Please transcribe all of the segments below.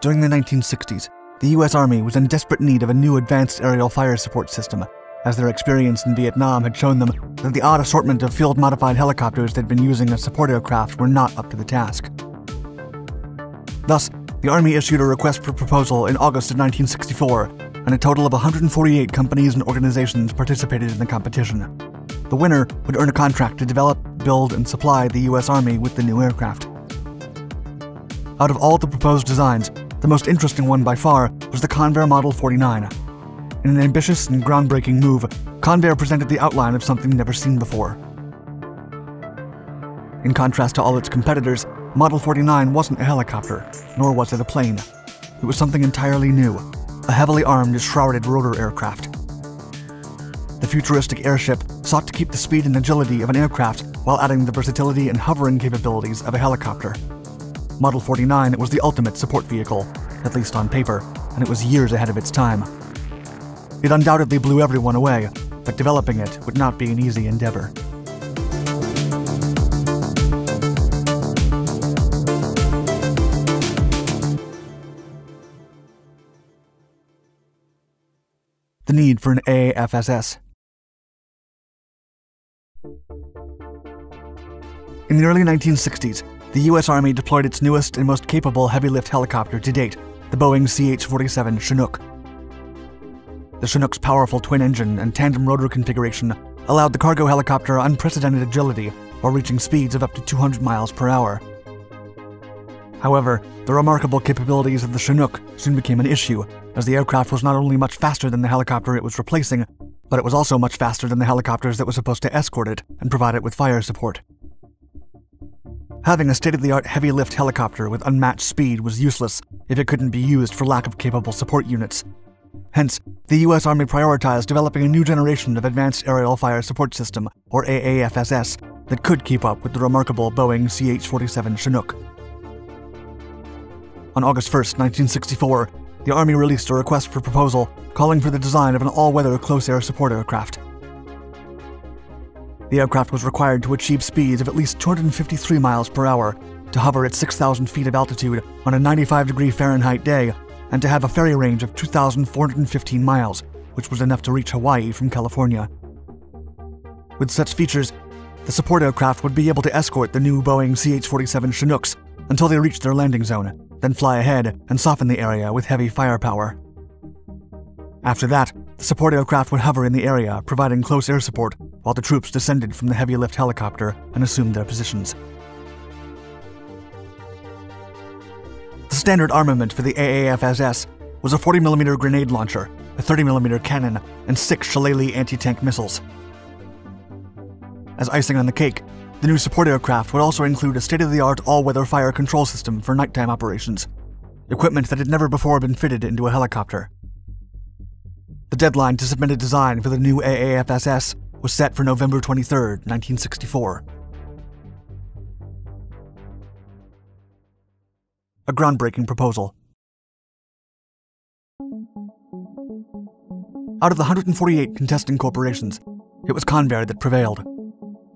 During the 1960s, the US Army was in desperate need of a new advanced aerial fire support system, as their experience in Vietnam had shown them that the odd assortment of field-modified helicopters they'd been using as support aircraft were not up to the task. Thus, the Army issued a request for proposal in August of 1964, and a total of 148 companies and organizations participated in the competition. The winner would earn a contract to develop, build, and supply the US Army with the new aircraft. Out of all the proposed designs, the most interesting one by far was the Convair Model 49. In an ambitious and groundbreaking move, Convair presented the outline of something never seen before. In contrast to all its competitors, Model 49 wasn't a helicopter, nor was it a plane. It was something entirely new, a heavily armed, shrouded rotor aircraft. The futuristic airship sought to keep the speed and agility of an aircraft while adding the versatility and hovering capabilities of a helicopter. Model 49 was the ultimate support vehicle, at least on paper, and it was years ahead of its time. It undoubtedly blew everyone away, but developing it would not be an easy endeavor. The need for an AAFSS. In the early 1960s, the US Army deployed its newest and most capable heavy-lift helicopter to date, the Boeing CH-47 Chinook. The Chinook's powerful twin-engine and tandem rotor configuration allowed the cargo helicopter unprecedented agility while reaching speeds of up to 200 miles per hour. However, the remarkable capabilities of the Chinook soon became an issue, as the aircraft was not only much faster than the helicopter it was replacing, but it was also much faster than the helicopters that were supposed to escort it and provide it with fire support. Having a state-of-the-art heavy-lift helicopter with unmatched speed was useless if it couldn't be used for lack of capable support units. Hence, the U.S. Army prioritized developing a new generation of Advanced Aerial Fire Support System, or AAFSS, that could keep up with the remarkable Boeing CH-47 Chinook. On August 1, 1964, the Army released a request for proposal calling for the design of an all-weather close-air support aircraft. The aircraft was required to achieve speeds of at least 253 miles per hour, to hover at 6,000 feet of altitude on a 95-degree Fahrenheit day, and to have a ferry range of 2,415 miles, which was enough to reach Hawaii from California. With such features, the support aircraft would be able to escort the new Boeing CH-47 Chinooks until they reached their landing zone, then fly ahead and soften the area with heavy firepower. After that, the support aircraft would hover in the area, providing close air support, while the troops descended from the heavy lift helicopter and assumed their positions. The standard armament for the AAFSS was a 40mm grenade launcher, a 30mm cannon, and 6 Shillelagh anti-tank missiles. As icing on the cake, the new support aircraft would also include a state-of-the-art all-weather fire control system for nighttime operations, equipment that had never before been fitted into a helicopter. The deadline to submit a design for the new AAFSS was set for November 23, 1964. A groundbreaking proposal. Out of the 148 contesting corporations, it was Convair that prevailed.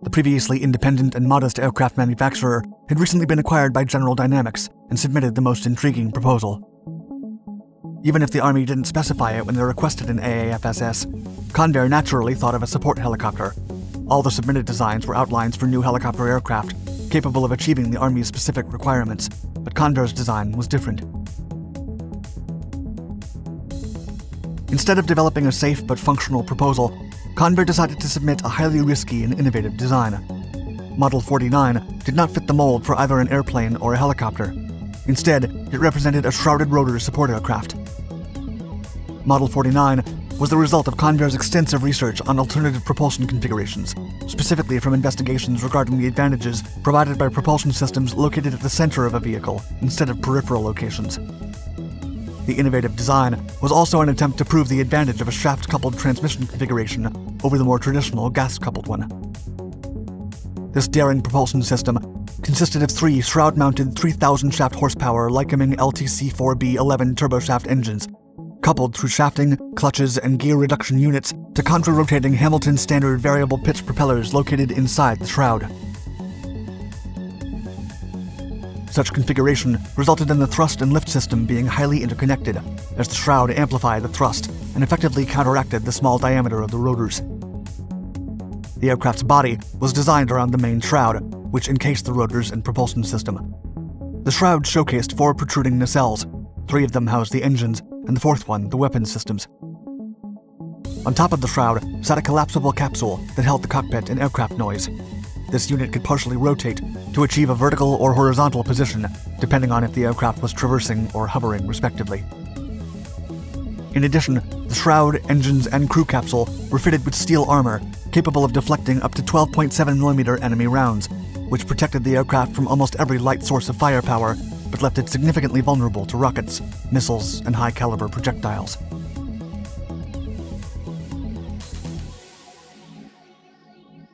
The previously independent and modest aircraft manufacturer had recently been acquired by General Dynamics and submitted the most intriguing proposal. Even if the Army didn't specify it when they requested an AAFSS, Convair naturally thought of a support helicopter. All the submitted designs were outlines for new helicopter aircraft, capable of achieving the Army's specific requirements, but Convair's design was different. Instead of developing a safe but functional proposal, Convair decided to submit a highly risky and innovative design. Model 49 did not fit the mold for either an airplane or a helicopter. Instead, it represented a shrouded rotor support aircraft. Model 49 was the result of Convair's extensive research on alternative propulsion configurations, specifically from investigations regarding the advantages provided by propulsion systems located at the center of a vehicle instead of peripheral locations. The innovative design was also an attempt to prove the advantage of a shaft-coupled transmission configuration over the more traditional gas-coupled one. This daring propulsion system consisted of three shroud-mounted 3,000-shaft horsepower Lycoming LTC4B11 turboshaft engines, coupled through shafting, clutches, and gear reduction units to contra-rotating Hamilton standard variable pitch propellers located inside the shroud. Such configuration resulted in the thrust and lift system being highly interconnected, as the shroud amplified the thrust and effectively counteracted the small diameter of the rotors. The aircraft's body was designed around the main shroud, which encased the rotors and propulsion system. The shroud showcased 4 protruding nacelles. 3 of them housed the engines, and the 4th one, the weapons systems. On top of the shroud sat a collapsible capsule that held the cockpit and aircraft noise. This unit could partially rotate to achieve a vertical or horizontal position, depending on if the aircraft was traversing or hovering, respectively. In addition, the shroud, engines, and crew capsule were fitted with steel armor, capable of deflecting up to 12.7mm enemy rounds, which protected the aircraft from almost every light source of firepower, but left it significantly vulnerable to rockets, missiles, and high-caliber projectiles.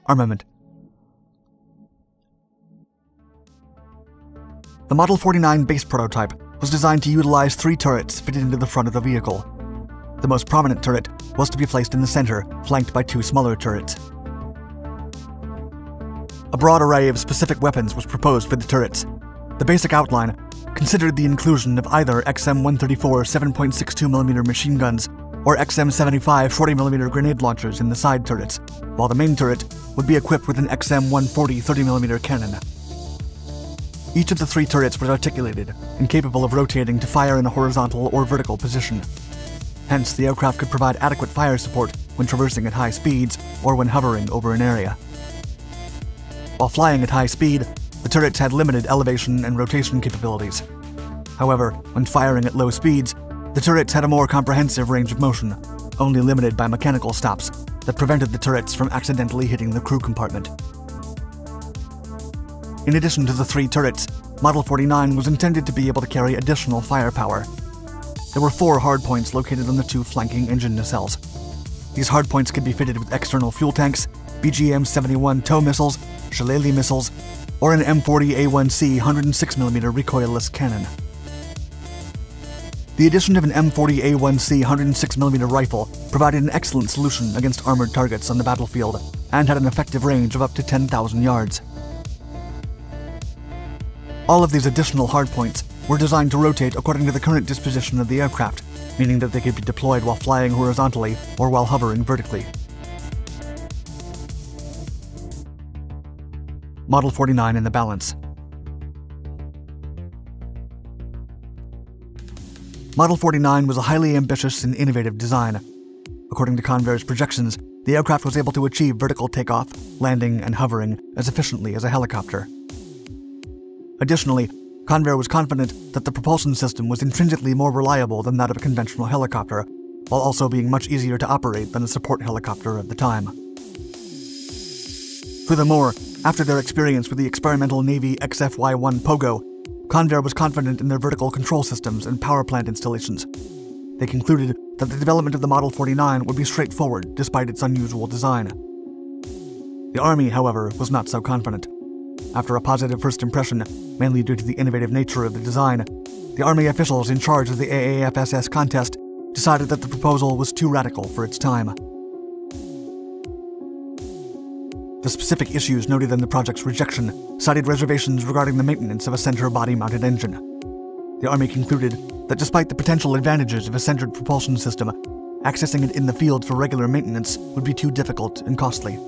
Armament. The Model 49 base prototype was designed to utilize 3 turrets fitted into the front of the vehicle. The most prominent turret was to be placed in the center, flanked by 2 smaller turrets. A broad array of specific weapons was proposed for the turrets. The basic outline considered the inclusion of either XM-134 7.62mm machine guns or XM-75 40mm grenade launchers in the side turrets, while the main turret would be equipped with an XM-140 30mm cannon. Each of the 3 turrets was articulated and capable of rotating to fire in a horizontal or vertical position. Hence, the aircraft could provide adequate fire support when traversing at high speeds or when hovering over an area. While flying at high speed, the turrets had limited elevation and rotation capabilities. However, when firing at low speeds, the turrets had a more comprehensive range of motion, only limited by mechanical stops that prevented the turrets from accidentally hitting the crew compartment. In addition to the 3 turrets, Model 49 was intended to be able to carry additional firepower. There were 4 hardpoints located on the 2 flanking engine nacelles. These hardpoints could be fitted with external fuel tanks, BGM-71 TOW missiles, Shillelagh missiles, or an M40A1C 106mm recoilless cannon. The addition of an M40A1C 106mm rifle provided an excellent solution against armored targets on the battlefield and had an effective range of up to 10,000 yards. All of these additional hardpoints were designed to rotate according to the current disposition of the aircraft, meaning that they could be deployed while flying horizontally or while hovering vertically. Model 49 in the balance. Model 49 was a highly ambitious and innovative design. According to Convair's projections, the aircraft was able to achieve vertical takeoff, landing, and hovering as efficiently as a helicopter. Additionally, Convair was confident that the propulsion system was intrinsically more reliable than that of a conventional helicopter, while also being much easier to operate than a support helicopter at the time. Furthermore, after their experience with the experimental Navy XFY-1 Pogo, Convair was confident in their vertical control systems and power plant installations. They concluded that the development of the Model 49 would be straightforward despite its unusual design. The Army, however, was not so confident. After a positive first impression, mainly due to the innovative nature of the design, the Army officials in charge of the AAFSS contest decided that the proposal was too radical for its time. The specific issues noted in the project's rejection cited reservations regarding the maintenance of a center body-mounted engine. The Army concluded that despite the potential advantages of a centered propulsion system, accessing it in the field for regular maintenance would be too difficult and costly.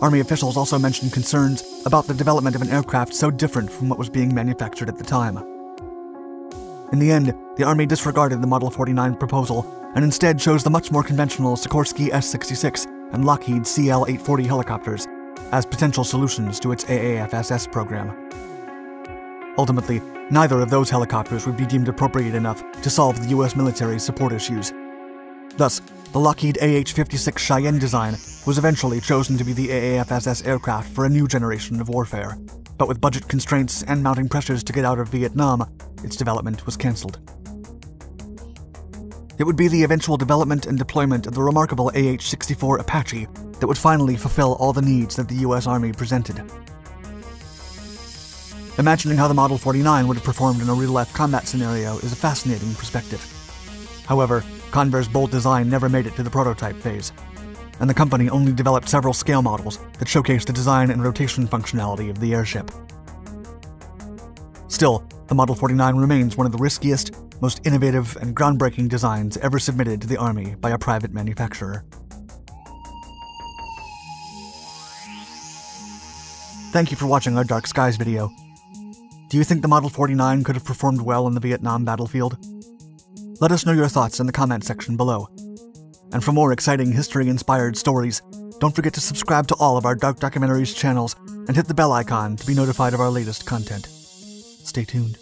Army officials also mentioned concerns about the development of an aircraft so different from what was being manufactured at the time. In the end, the Army disregarded the Model 49 proposal and instead chose the much more conventional Sikorsky S-66 and Lockheed CL-840 helicopters as potential solutions to its AAFSS program. Ultimately, neither of those helicopters would be deemed appropriate enough to solve the U.S. military's support issues. Thus, the Lockheed AH-56 Cheyenne design was eventually chosen to be the AAFSS aircraft for a new generation of warfare, but with budget constraints and mounting pressures to get out of Vietnam, its development was cancelled. It would be the eventual development and deployment of the remarkable AH-64 Apache that would finally fulfill all the needs that the U.S. Army presented. Imagining how the Model 49 would have performed in a real-life combat scenario is a fascinating perspective. However, Convair's bold design never made it to the prototype phase, and the company only developed several scale models that showcased the design and rotation functionality of the airship. Still, the Model 49 remains one of the riskiest, most innovative, and groundbreaking designs ever submitted to the Army by a private manufacturer. Thank you for watching our Dark Skies video. Do you think the Model 49 could have performed well on the Vietnam battlefield? Let us know your thoughts in the comment section below. And for more exciting history-inspired stories, don't forget to subscribe to all of our Dark Documentaries channels and hit the bell icon to be notified of our latest content. Stay tuned.